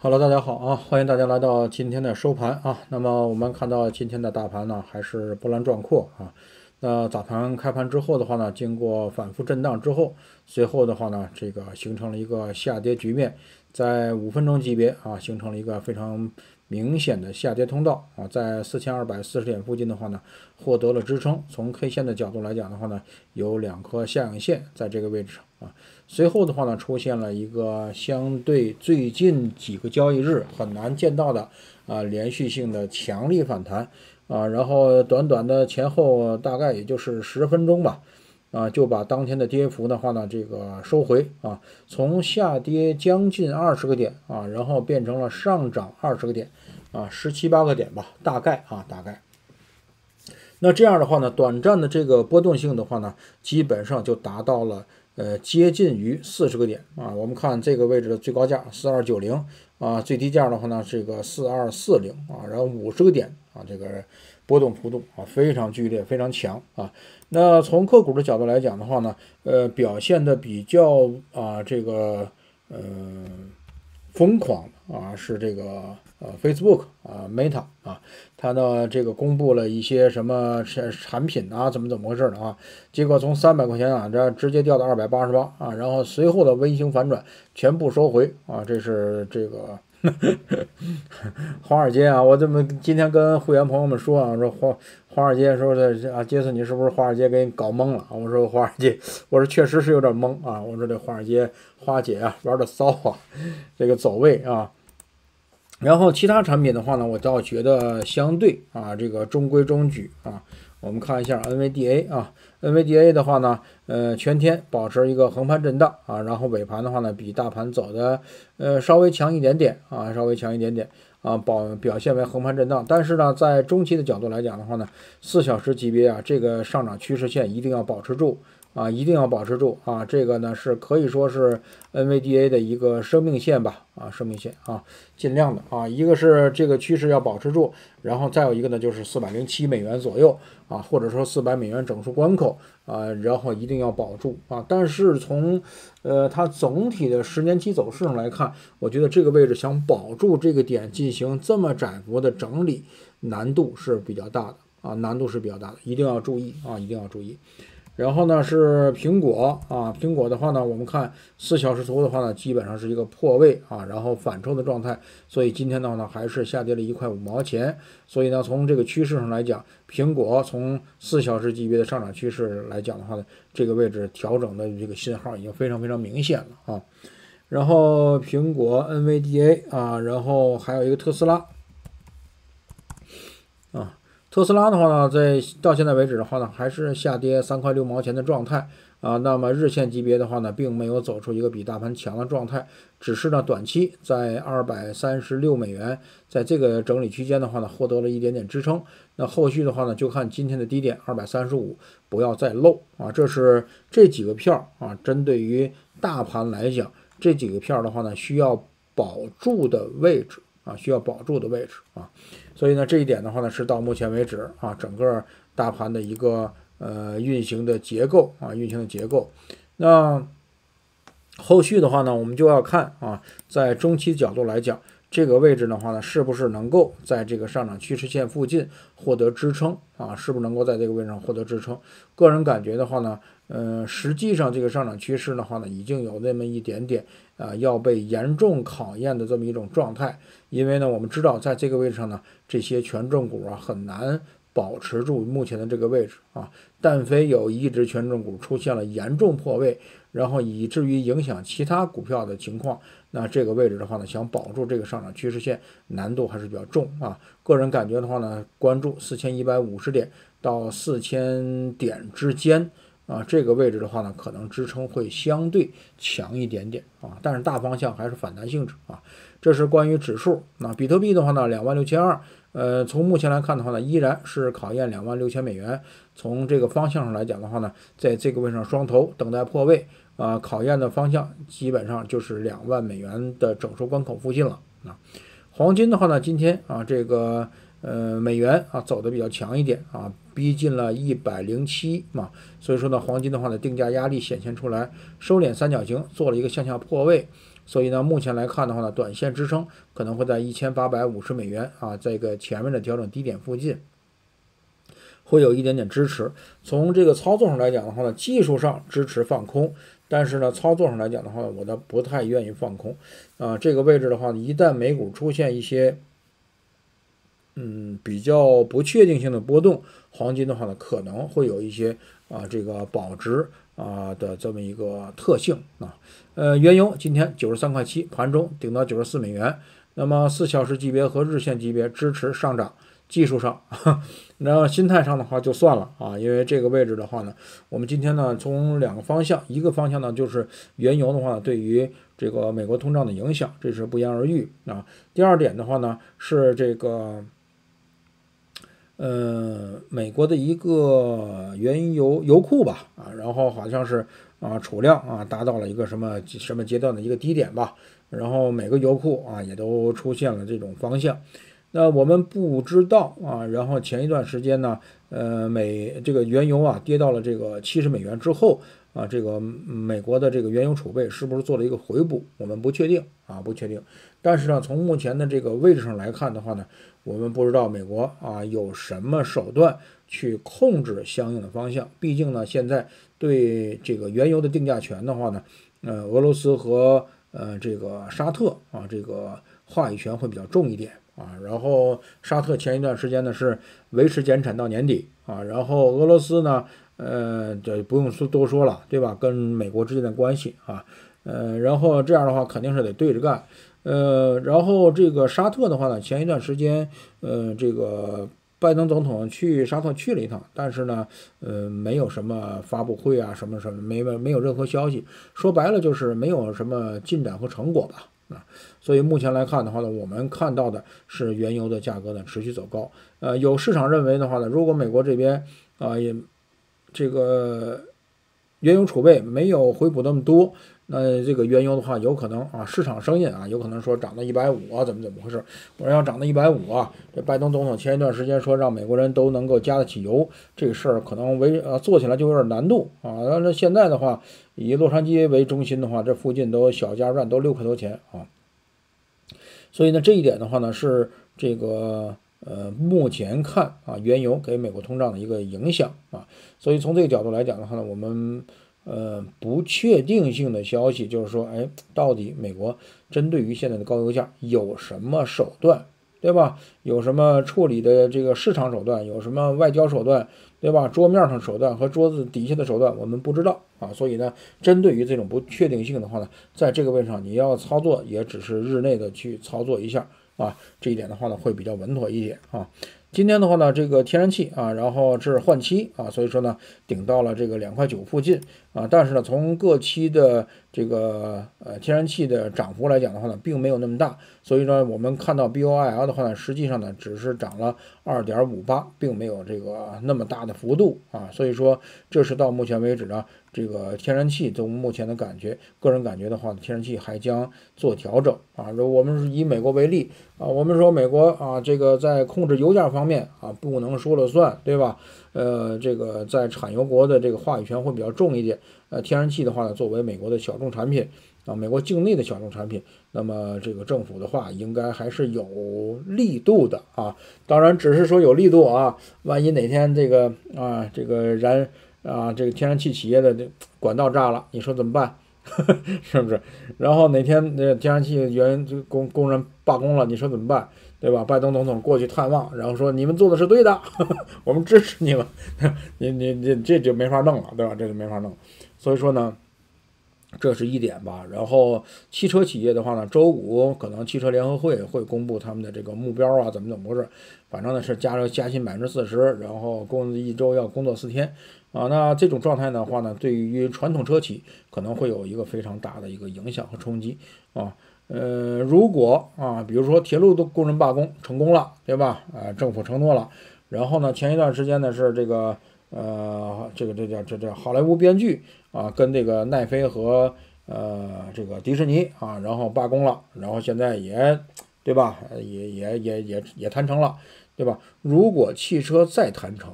Hello， 大家好啊！欢迎大家来到今天的收盘啊。那么我们看到今天的大盘呢，还是波澜壮阔啊。那早盘开盘之后的话呢，经过反复震荡之后，随后的话呢，这个形成了一个下跌局面，在5分钟级别啊，形成了一个非常明显的下跌通道啊，在4240点附近的话呢，获得了支撑。从 K 线的角度来讲的话呢，有2颗下影线在这个位置上。 啊，随后的话呢，出现了一个相对最近几个交易日很难见到的连续性的强力反弹啊，然后短短的前后大概也就是10分钟吧，啊，就把当天的跌幅的话呢，这个收回啊，从下跌将近20个点啊，然后变成了上涨20个点啊，17、18个点吧，大概。 那这样的话呢，短暂的这个波动性的话呢，基本上就达到了接近于40个点啊。我们看这个位置的最高价4290啊，最低价的话呢，这个4240啊，然后50个点啊，这个波动幅度啊非常剧烈，非常强啊。那从个股的角度来讲的话呢，表现的比较这个疯狂啊，是这个。 Facebook 啊 ，Meta 啊，它呢这个公布了一些什么产品啊，怎么回事的啊？结果从300块钱啊，这直接掉到288啊，然后随后的微型反转，全部收回啊，这是这个。 华尔街啊，我这么今天跟会员朋友们说啊，说华尔街说的啊，杰森你是不是华尔街给你搞懵了？我说华尔街，我说确实是有点懵啊，我说这华尔街花姐啊玩的骚啊，这个走位啊。 然后其他产品的话呢，我倒觉得相对啊，这个中规中矩啊。我们看一下 NVDA 啊 ，NVDA 的话呢，全天保持一个横盘震荡啊，然后尾盘的话呢，比大盘走的稍微强一点点啊，稍微强一点点啊，表现为横盘震荡。但是呢，在中期的角度来讲的话呢，4小时级别啊，这个上涨趋势线一定要保持住。 啊，一定要保持住啊！这个呢是可以说是 NVDA 的一个生命线吧，啊，生命线啊，尽量的啊，一个是这个趋势要保持住，然后再有一个呢就是407美元左右啊，或者说400美元整数关口啊，然后一定要保住啊。但是从它总体的10年期走势上来看，我觉得这个位置想保住这个点进行这么窄幅的整理，难度是比较大的啊，难度是比较大的，一定要注意啊，一定要注意。 然后呢是苹果啊，苹果的话呢，我们看4小时图的话呢，基本上是一个破位啊，然后反抽的状态，所以今天的话呢，还是下跌了1块5毛钱。所以呢，从这个趋势上来讲，苹果从4小时级别的上涨趋势来讲的话呢，这个位置调整的这个信号已经非常明显了啊。然后苹果 NVDA 啊，然后还有一个特斯拉啊。 特斯拉的话呢，到现在为止的话呢，还是下跌3块6毛钱的状态啊。那么日线级别的话呢，并没有走出一个比大盘强的状态，只是呢短期在236美元，在这个整理区间的话呢，获得了一点点支撑。那后续的话呢，就看今天的低点235，不要再漏啊。这是这几个票啊，针对于大盘来讲，这几个票的话呢，需要保住的位置。 啊，需要保住的位置啊，所以呢，这一点的话呢，是到目前为止啊，整个大盘的一个运行的结构啊，运行的结构。那后续的话呢，我们就要看啊，在中期角度来讲，这个位置的话呢，是不是能够在这个上涨趋势线附近获得支撑啊？是不是能够在这个位置上获得支撑？个人感觉的话呢。 实际上这个上涨趋势的话呢，已经有那么一点点要被严重考验的这么一种状态。因为呢，我们知道在这个位置上呢，这些权重股啊很难保持住目前的这个位置啊。但非有一只权重股出现了严重破位，然后以至于影响其他股票的情况，那这个位置的话呢，想保住这个上涨趋势线难度还是比较重啊。个人感觉的话呢，关注4150点到4000点之间。 啊，这个位置的话呢，可能支撑会相对强一点点啊，但是大方向还是反弹性质啊。这是关于指数。那比特币的话呢，26200，从目前来看的话呢，依然是考验26000美元。从这个方向上来讲的话呢，在这个位置上双头等待破位啊，考验的方向基本上就是2万美元的整数关口附近了啊。黄金的话呢，今天啊，这个。 美元啊走的比较强一点啊，逼近了107嘛，所以说呢，黄金的话呢，定价压力显现出来，收敛三角形做了一个向下破位，所以呢，目前来看的话呢，短线支撑可能会在1850美元啊，这个前面的调整低点附近。 会有一点点支持，从这个操作上来讲的话呢，技术上支持放空，但是呢，操作上来讲的话，我倒不太愿意放空。这个位置的话，一旦美股出现一些比较不确定性的波动，黄金的话呢，可能会有一些这个保值的这么一个特性啊。原油今天93.7，盘中顶到94美元，那么4小时级别和日线级别支持上涨。 技术上，然后心态上的话就算了啊，因为这个位置的话呢，我们今天呢从两个方向，一个方向呢就是原油的话呢对于这个美国通胀的影响，这是不言而喻啊。第二点的话呢是这个，美国的一个原油油库吧啊，然后好像是储量达到了一个什么阶段的一个低点吧，然后每个油库也都出现了这种方向。 那我们不知道啊，然后前一段时间呢，这个原油跌到了这个70美元之后啊，这个美国的这个原油储备是不是做了一个回补，我们不确定啊，不确定。但是呢，从目前的这个位置上来看的话呢，我们不知道美国有什么手段去控制相应的方向。毕竟呢，现在对这个原油的定价权的话呢，俄罗斯和这个沙特这个话语权会比较重一点。 然后沙特前一段时间呢是维持减产到年底然后俄罗斯呢，这不用多说了，对吧？跟美国之间的关系然后这样的话肯定是得对着干，然后这个沙特的话呢，前一段时间，这个拜登总统去沙特去了一趟，但是呢，没有什么发布会什么，没有任何消息，说白了就是没有什么进展和成果吧。 所以目前来看的话呢，我们看到的是原油的价格呢持续走高。有市场认为的话呢，如果美国这边也这个原油储备没有回补那么多，那这个原油的话有可能市场声音有可能说涨到150怎么回事？我说要涨到150这拜登总统前一段时间说让美国人都能够加得起油，这事儿可能做起来就有点难度但是现在的话。 以洛杉矶为中心的话，这附近都小加油站都6块多钱所以呢，这一点的话呢是这个目前看原油给美国通胀的一个影响所以从这个角度来讲的话呢，我们不确定性的消息就是说，到底美国针对于现在的高油价有什么手段，对吧？有什么处理的这个市场手段，有什么外交手段？ 对吧？桌面上手段和桌子底下的手段我们不知道所以呢，针对于这种不确定性的话呢，在这个位置上你要操作也只是日内的去操作一下这一点的话呢会比较稳妥一点今天的话呢，这个天然气然后是换期所以说呢，顶到了这个2.9块附近但是呢，从各期的这个天然气的涨幅来讲的话呢，并没有那么大，所以呢，我们看到 BOIL 的话呢，实际上呢，只是涨了 2.58， 并没有这个那么大的幅度所以说这是到目前为止呢，这个天然气从目前的感觉，个人感觉的话，天然气还将做调整如果我们是以美国为例我们说美国这个在控制油价方面不能说了算，对吧？这个在产油国的这个话语权会比较重一点。天然气的话呢，作为美国的小众产品美国境内的小众产品，那么这个政府的话应该还是有力度的当然，只是说有力度万一哪天这个这个天然气企业的管道炸了，你说怎么办？是不是？然后哪天天然气工人罢工了，你说怎么办？ 对吧？拜登总统过去探望，然后说你们做的是对的，我们支持你们。你这就没法弄了，对吧？这就没法弄。所以说呢，这是一点吧。然后汽车企业的话呢，周5可能汽车联合会会公布他们的这个目标怎么回事？反正呢是加薪40%，然后一周要工作4天。那这种状态的话呢，对于传统车企可能会有一个非常大的一个影响和冲击如果比如说铁路的工人罢工成功了，对吧？政府承诺了，然后呢，前一段时间呢是这个这叫好莱坞编剧跟这个奈飞和这个迪士尼然后罢工了，然后现在也对吧？也谈成了，对吧？如果汽车再谈成，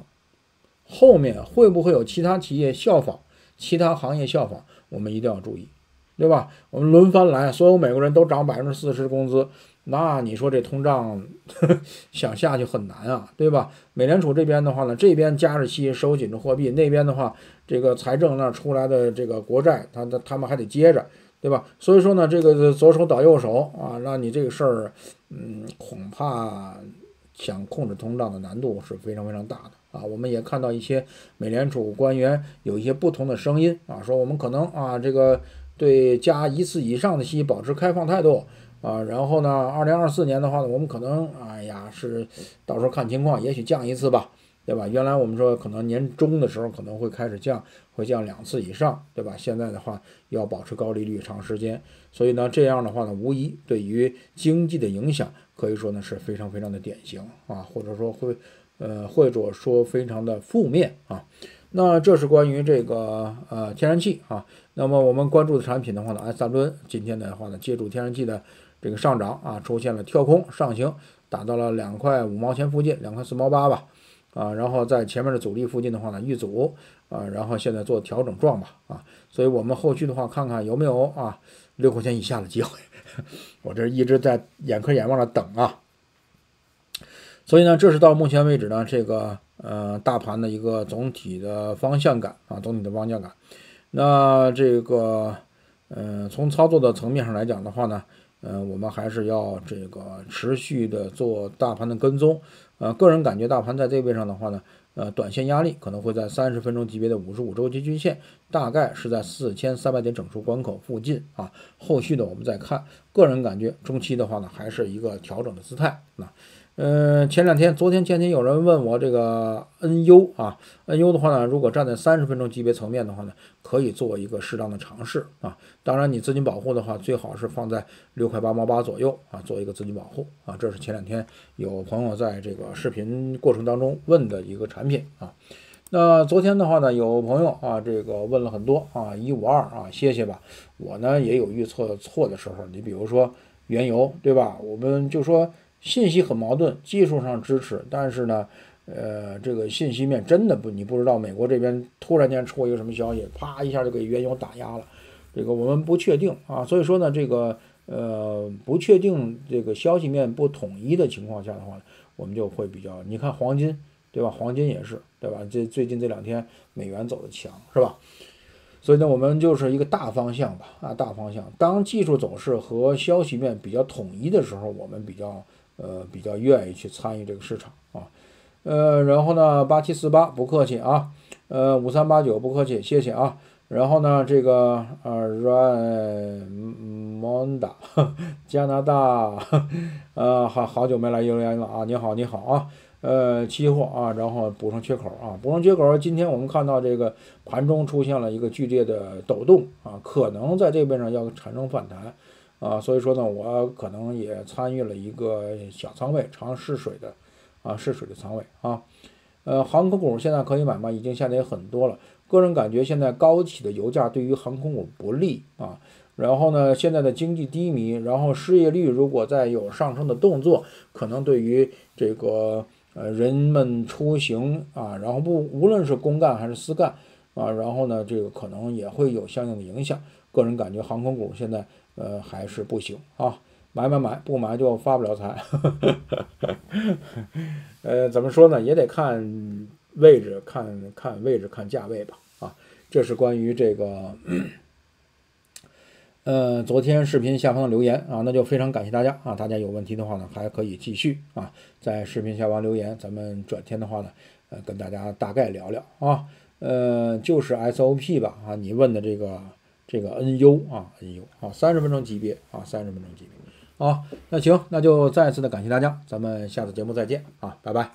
后面会不会有其他企业效仿，其他行业效仿？我们一定要注意。对吧？我们轮番来，所有美国人都涨40%工资，那你说这通胀想下去很难啊，对吧？美联储这边的话呢，这边加着息收紧着货币，那边的话，这个财政那出来的这个国债，他们还得接着，对吧？所以说呢，这个左手倒右手啊，那你这个事儿，恐怕想控制通胀的难度是非常非常大的。啊，我们也看到一些美联储官员有一些不同的声音啊，说我们可能啊，这个对加1次以上的息保持开放态度啊，然后呢，2024年的话呢，我们可能是到时候看情况，也许降1次吧，对吧？原来我们说可能年中的时候可能会开始降，会降2次以上，对吧？现在的话要保持高利率长时间，所以呢，这样的话呢，无疑对于经济的影响可以说呢是非常非常的典型啊，或者说会。或者说非常的负面啊，那这是关于这个天然气啊。那么我们关注的产品的话呢，SWN今天的话呢，借助天然气的这个上涨啊，出现了跳空上行，达到了2块5毛钱附近，2块4毛8吧啊，然后在前面的阻力附近的话呢遇阻啊，然后现在做调整状吧啊，所以我们后续的话看看有没有啊6块钱以下的机会，我这一直在眼科眼望着等啊。所以呢，这是到目前为止呢，这个大盘的一个总体的方向感啊，总体的方向感。那这个从操作的层面上来讲的话呢，我们还是要这个持续的做大盘的跟踪。个人感觉大盘在这位上的话呢，短线压力可能会在30分钟级别的55周期均线，大概是在4300点整数关口附近啊。后续的我们再看，个人感觉中期的话呢，还是一个调整的姿态啊。昨天有人问我这个 NU 啊 ，NU 的话呢，如果站在30分钟级别层面的话呢，可以做一个适当的尝试啊。当然，你资金保护的话，最好是放在6块8毛8左右啊，做一个资金保护啊。这是前2天有朋友在这个视频过程当中问的一个产品啊。那昨天的话呢，有朋友啊，这个问了很多啊，152啊，谢谢吧。我呢也有预测错的时候，你比如说原油，对吧？我们就说。信息很矛盾，技术上支持，但是呢，这个信息面真的你不知道，美国这边突然间出一个什么消息，啪一下就给原油打压了，这个我们不确定啊，所以说呢，这个不确定这个消息面不统一的情况下的话，我们就会比较，你看黄金对吧？黄金也是对吧？这最近这2天美元走的强是吧？所以呢，我们就是一个大方向吧啊，大方向，当技术走势和消息面比较统一的时候，我们比较愿意去参与这个市场啊，然后呢，8748不客气啊，5389不客气，谢谢啊。然后呢，这个Ramonda 加拿大，好久没来留言了啊，你好啊，期货啊，然后补上缺口。今天我们看到这个盘中出现了一个剧烈的抖动啊，可能在这边上要产生反弹。啊，所以说呢，我可能也参与了一个小仓位，试水的仓位啊。航空股现在可以买吗？已经下跌很多了。个人感觉现在高企的油价对于航空股不利啊。然后呢，现在的经济低迷，然后失业率如果再有上升的动作，可能对于这个人们出行啊，然后无论是公干还是私干啊，然后呢，这个可能也会有相应的影响。个人感觉航空股现在。还是不行啊！买，不买就发不了财。怎么说呢？也得看位置，看价位吧。啊，这是关于这个，昨天视频下方的留言啊，那就非常感谢大家啊！大家有问题的话呢，还可以继续啊，在视频下方留言，咱们转天的话呢，跟大家大概聊聊啊，就是 SOP 吧啊，你问的这个。NU 啊 ，NU 啊，30分钟级别啊，30分钟级别啊，那行，那就再次的感谢大家，咱们下次节目再见啊，拜拜。